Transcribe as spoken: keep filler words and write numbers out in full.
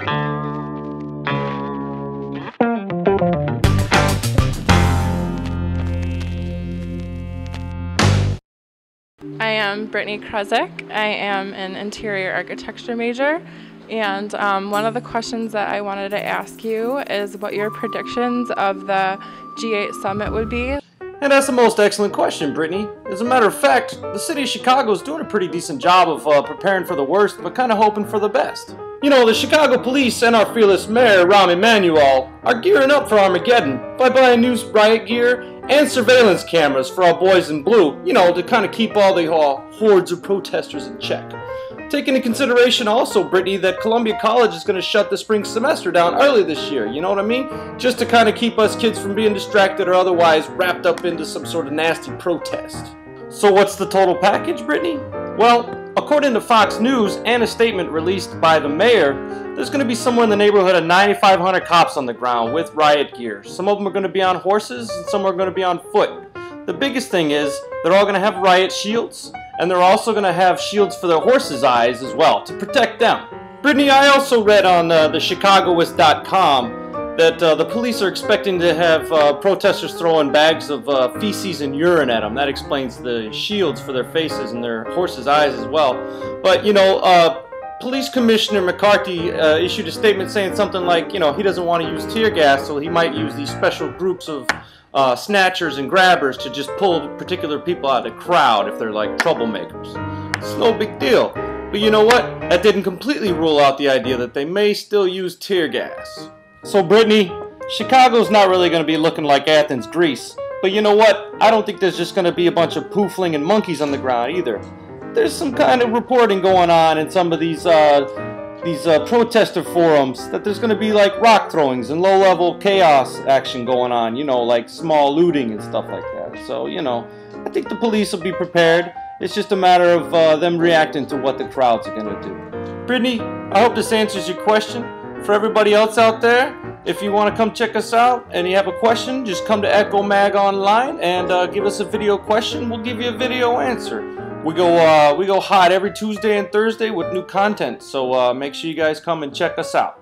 I am Brittany Krezik. I am an interior architecture major, and um, one of the questions that I wanted to ask you is what your predictions of the G eight Summit would be. And that's the most excellent question, Brittany. As a matter of fact, the city of Chicago is doing a pretty decent job of uh, preparing for the worst, but kind of hoping for the best. You know, the Chicago police and our fearless mayor, Rahm Emanuel, are gearing up for Armageddon by buying new riot gear and surveillance cameras for our boys in blue, you know, to kind of keep all the uh, hordes of protesters in check. Take into consideration also, Brittany, that Columbia College is going to shut the spring semester down early this year, you know what I mean? Just to kind of keep us kids from being distracted or otherwise wrapped up into some sort of nasty protest. So what's the total package, Brittany? Well, according to Fox News and a statement released by the mayor, there's going to be somewhere in the neighborhood of ninety-five hundred cops on the ground with riot gear. Some of them are going to be on horses and some are going to be on foot. The biggest thing is they're all going to have riot shields. And they're also going to have shields for their horses' eyes as well, to protect them. Brittany, I also read on uh, the Chicagoist dot com that uh, the police are expecting to have uh, protesters throwing bags of uh, feces and urine at them. That explains the shields for their faces and their horses' eyes as well. But, you know, uh, Police Commissioner McCarthy uh, issued a statement saying something like, you know, he doesn't want to use tear gas, so he might use these special groups of Uh, snatchers and grabbers to just pull particular people out of the crowd if they're like troublemakers. It's no big deal. But you know what? That didn't completely rule out the idea that they may still use tear gas. So Brittany, Chicago's not really going to be looking like Athens, Greece. But you know what? I don't think there's just going to be a bunch of poofling and monkeys on the ground either. There's some kind of reporting going on in some of these uh, these uh, protester forums that there's going to be like rock throwings and low-level chaos action going on, you know, like small looting and stuff like that. So, you know, I think the police will be prepared. It's just a matter of uh, them reacting to what the crowds are going to do. Brittany, I hope this answers your question. For everybody else out there, if you want to come check us out and you have a question, just come to Echo Mag online and uh, give us a video question. We'll give you a video answer. We go, uh, we go hot every Tuesday and Thursday with new content, so uh, make sure you guys come and check us out.